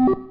You